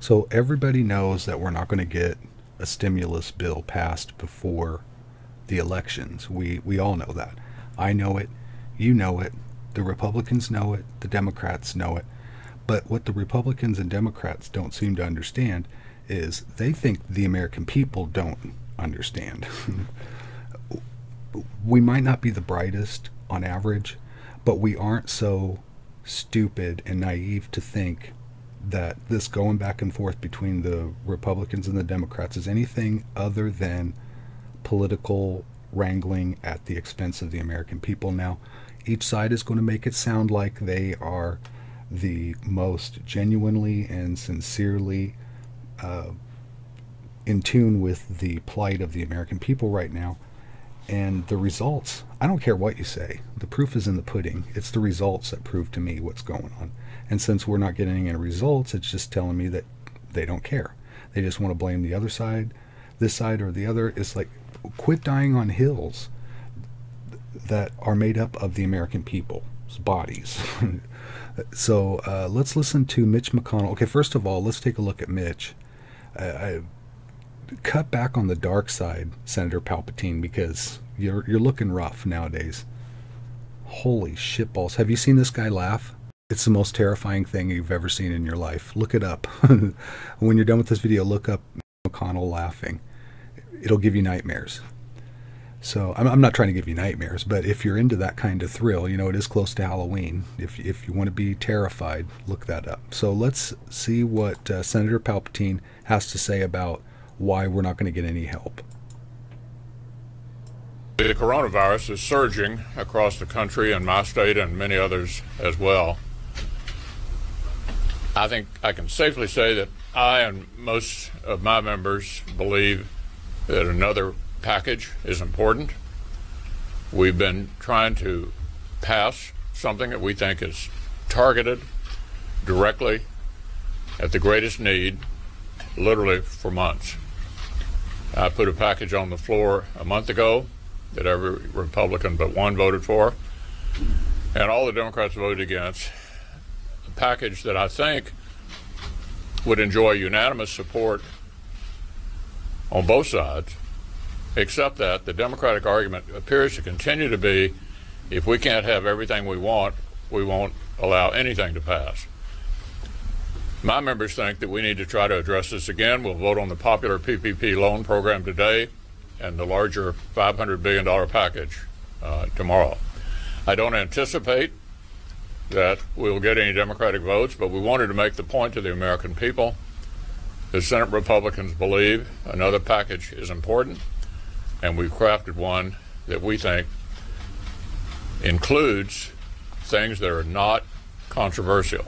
So everybody knows that we're not going to get a stimulus bill passed before the elections. We all know that. I know it. You know it. The Republicans know it. The Democrats know it. But what the Republicans and Democrats don't seem to understand is they think the American people don't understand. We might not be the brightest on average, but we aren't so stupid and naive to think that this going back and forth between the Republicans and the Democrats is anything other than political wrangling at the expense of the American people. Now, each side is going to make it sound like they are the most genuinely and sincerely in tune with the plight of the American people right now. And the results, I don't care what you say, the proof is in the pudding. It's the results that prove to me what's going on. And since we're not getting any results, it's just telling me that they don't care. They just want to blame the other side, this side or the other. It's like, quit dying on hills that are made up of the American people's bodies. So let's listen to Mitch McConnell. Okay, first of all, let's take a look at Mitch. I cut back on the dark side, Senator Palpatine, because you're looking rough nowadays. Holy shitballs. Have you seen this guy laugh? It's the most terrifying thing you've ever seen in your life. Look it up. When you're done with this video, look up McConnell laughing. It'll give you nightmares. So I'm not trying to give you nightmares, but if you're into that kind of thrill, you know, it is close to Halloween. If you want to be terrified, look that up. So let's see what Senator Palpatine has to say about why we're not going to get any help. The coronavirus is surging across the country and my state and many others as well. I think I can safely say that I and most of my members believe that another package is important. We've been trying to pass something that we think is targeted directly at the greatest need, literally for months. I put a package on the floor a month ago that every Republican but one voted for, and all the Democrats voted against. A package that I think would enjoy unanimous support on both sides, except that the Democratic argument appears to continue to be, if we can't have everything we want, we won't allow anything to pass. My members think that we need to try to address this again. We'll vote on the popular PPP loan program today and the larger $500 billion package tomorrow. I don't anticipate that we'll get any Democratic votes, but we wanted to make the point to the American people. The Senate Republicans believe another package is important, and we've crafted one that we think includes things that are not controversial.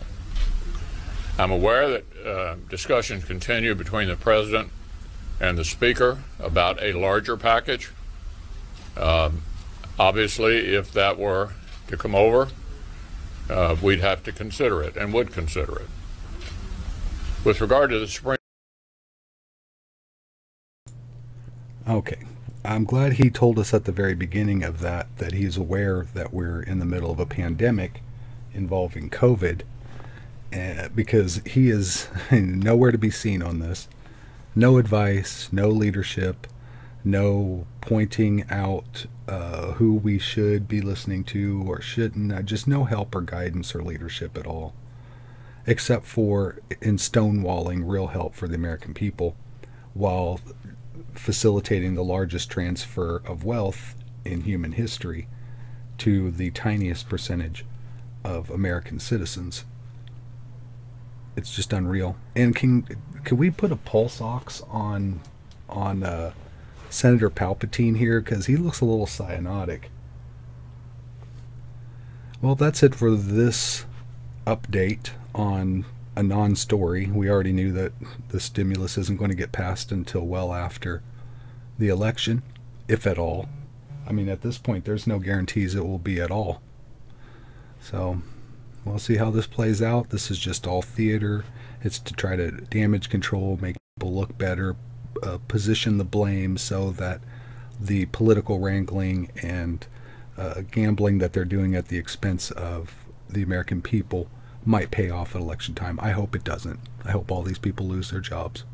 I'm aware that discussions continue between the President and the Speaker about a larger package. Obviously, if that were to come over, we'd have to consider it and would consider it. With regard to the Supreme. Okay, I'm glad he told us at the very beginning of that he's aware that we're in the middle of a pandemic involving COVID, because he is nowhere to be seen on this. No advice, no leadership, no pointing out who we should be listening to or shouldn't, just no help or guidance or leadership at all, except for in stonewalling real help for the American people while facilitating the largest transfer of wealth in human history to the tiniest percentage of American citizens. It's just unreal. And can we put a pulse ox on Senator Palpatine here, because he looks a little cyanotic. Well, that's it for this update on a non-story. We already knew that the stimulus isn't going to get passed until well after the election, if at all. I mean, at this point, there's no guarantees it will be at all. So we'll see how this plays out. This is just all theater. It's to try to damage control, make people look better, position the blame so that the political wrangling and gambling that they're doing at the expense of the American people might pay off at election time. I hope it doesn't. I hope all these people lose their jobs.